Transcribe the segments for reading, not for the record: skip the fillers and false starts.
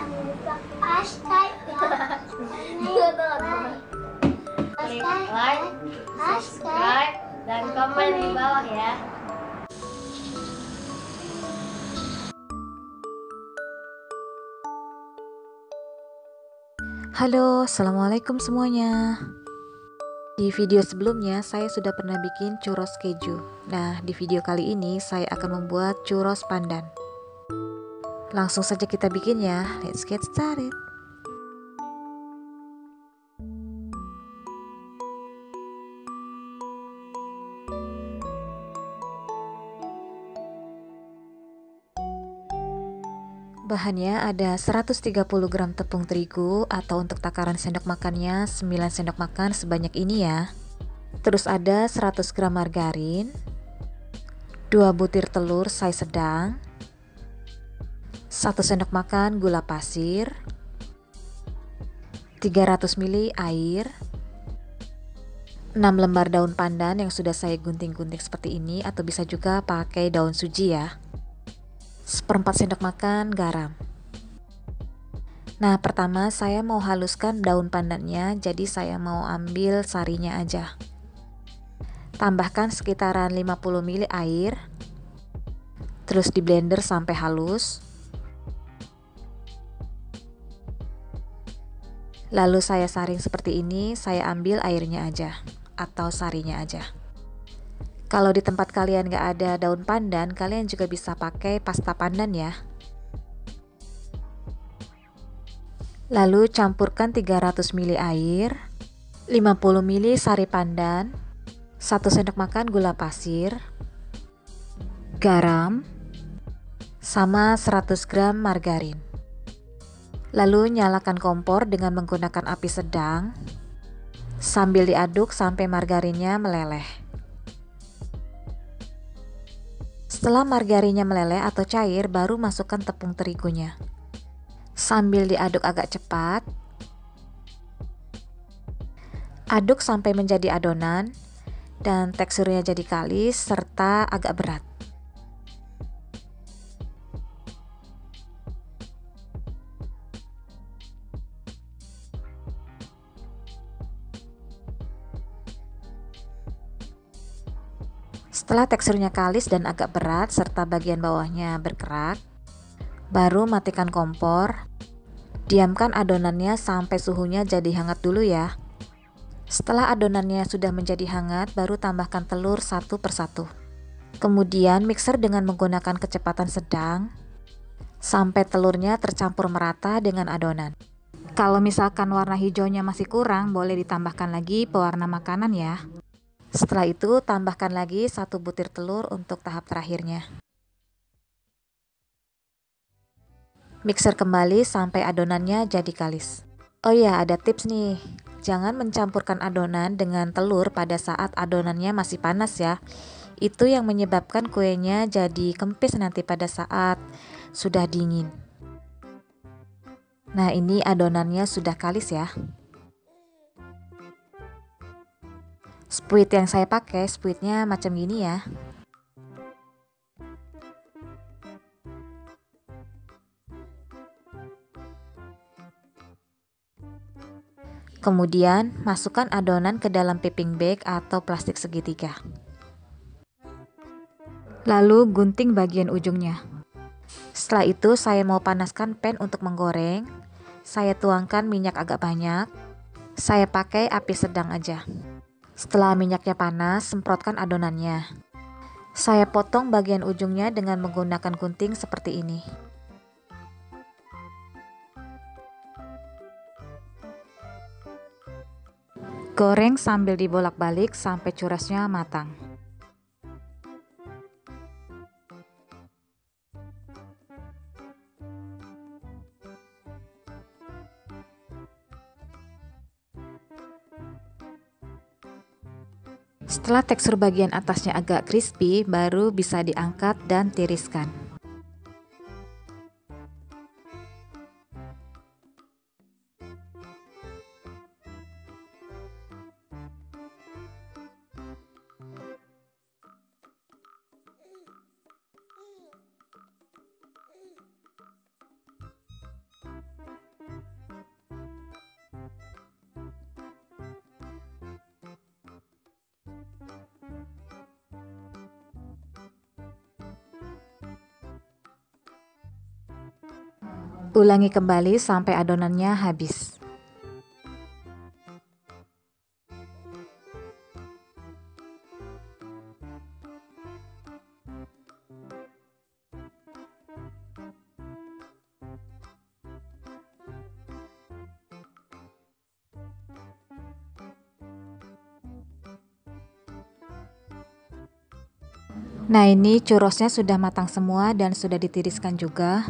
jangan lupa hashtag like, subscribe, dan komen di bawah ya. Halo, assalamualaikum semuanya. Di video sebelumnya saya sudah pernah bikin churros keju. Nah, di video kali ini saya akan membuat churros pandan. Langsung saja kita bikin ya. Let's get started. Bahannya ada 130 gram tepung terigu atau untuk takaran sendok makannya 9 sendok makan sebanyak ini ya. Terus ada 100 gram margarin, 2 butir telur size sedang, 1 sendok makan gula pasir, 300 ml air, 6 lembar daun pandan yang sudah saya gunting-gunting seperti ini atau bisa juga pakai daun suji ya. 1/4 sendok makan garam. Nah, pertama saya mau haluskan daun pandannya, jadi saya mau ambil sarinya aja. Tambahkan sekitaran 50 ml air. Terus di blender sampai halus. Lalu saya saring seperti ini, saya ambil airnya aja atau sarinya aja. Kalau di tempat kalian gak ada daun pandan, kalian juga bisa pakai pasta pandan ya. Lalu campurkan 300 ml air, 50 ml sari pandan, 1 sendok makan gula pasir, garam, sama 100 gram margarin. Lalu nyalakan kompor dengan menggunakan api sedang, sambil diaduk sampai margarinnya meleleh. Setelah margarinnya meleleh atau cair, baru masukkan tepung terigunya. Sambil diaduk agak cepat. Aduk sampai menjadi adonan dan teksturnya jadi kalis serta agak berat. Setelah teksturnya kalis dan agak berat serta bagian bawahnya berkerak, baru matikan kompor. Diamkan adonannya sampai suhunya jadi hangat dulu ya. Setelah adonannya sudah menjadi hangat, baru tambahkan telur satu persatu. Kemudian mixer dengan menggunakan kecepatan sedang sampai telurnya tercampur merata dengan adonan. Kalau misalkan warna hijaunya masih kurang, boleh ditambahkan lagi pewarna makanan ya. Setelah itu tambahkan lagi 1 butir telur untuk tahap terakhirnya. Mixer kembali sampai adonannya jadi kalis. Oh ya, ada tips nih. Jangan mencampurkan adonan dengan telur pada saat adonannya masih panas ya. Itu yang menyebabkan kuenya jadi kempis nanti pada saat sudah dingin. Nah, ini adonannya sudah kalis ya. Spuit yang saya pakai, spuitnya macam gini ya. Kemudian masukkan adonan ke dalam piping bag atau plastik segitiga. Lalu gunting bagian ujungnya. Setelah itu saya mau panaskan pan untuk menggoreng. Saya tuangkan minyak agak banyak. Saya pakai api sedang aja. Setelah minyaknya panas, semprotkan adonannya. Saya potong bagian ujungnya dengan menggunakan gunting seperti ini. Goreng sambil dibolak-balik sampai churrosnya matang. Setelah tekstur bagian atasnya agak crispy, baru bisa diangkat dan tiriskan. Ulangi kembali sampai adonannya habis. Nah, ini churrosnya sudah matang semua dan sudah ditiriskan juga.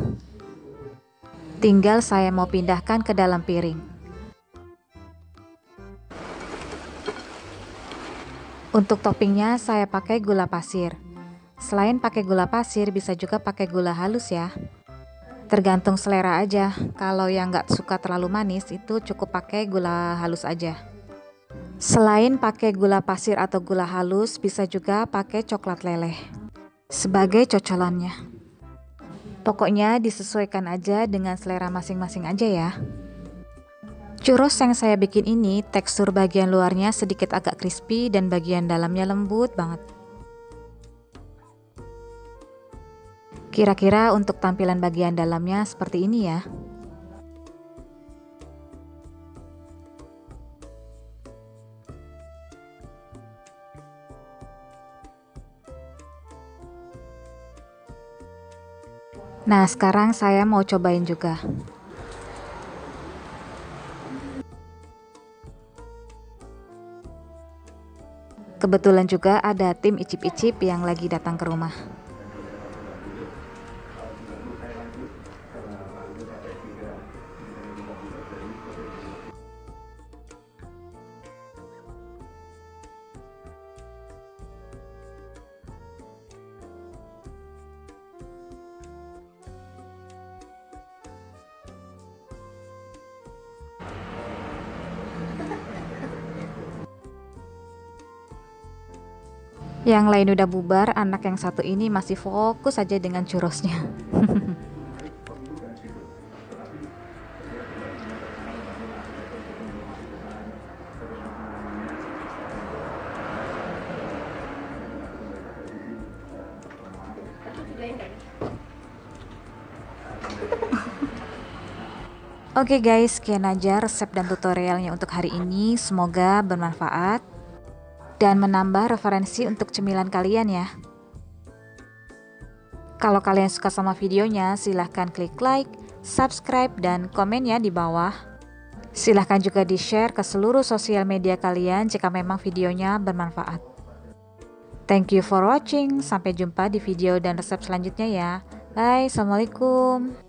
Tinggal saya mau pindahkan ke dalam piring. Untuk toppingnya saya pakai gula pasir. Selain pakai gula pasir, bisa juga pakai gula halus ya. Tergantung selera aja. Kalau yang nggak suka terlalu manis itu cukup pakai gula halus aja. Selain pakai gula pasir atau gula halus, bisa juga pakai coklat leleh sebagai cocolannya. Pokoknya disesuaikan aja dengan selera masing-masing aja ya. Churros yang saya bikin ini tekstur bagian luarnya sedikit agak crispy dan bagian dalamnya lembut banget. Kira-kira untuk tampilan bagian dalamnya seperti ini ya. Nah, sekarang saya mau cobain juga. Kebetulan juga ada tim icip-icip yang lagi datang ke rumah. Yang lain udah bubar, anak yang satu ini masih fokus aja dengan churrosnya. Oke guys, sekian aja resep dan tutorialnya untuk hari ini. Semoga bermanfaat dan menambah referensi untuk cemilan kalian ya. Kalau kalian suka sama videonya, silahkan klik like, subscribe, dan komen ya di bawah. Silahkan juga di-share ke seluruh sosial media kalian jika memang videonya bermanfaat. Thank you for watching. Sampai jumpa di video dan resep selanjutnya ya. Bye, assalamualaikum.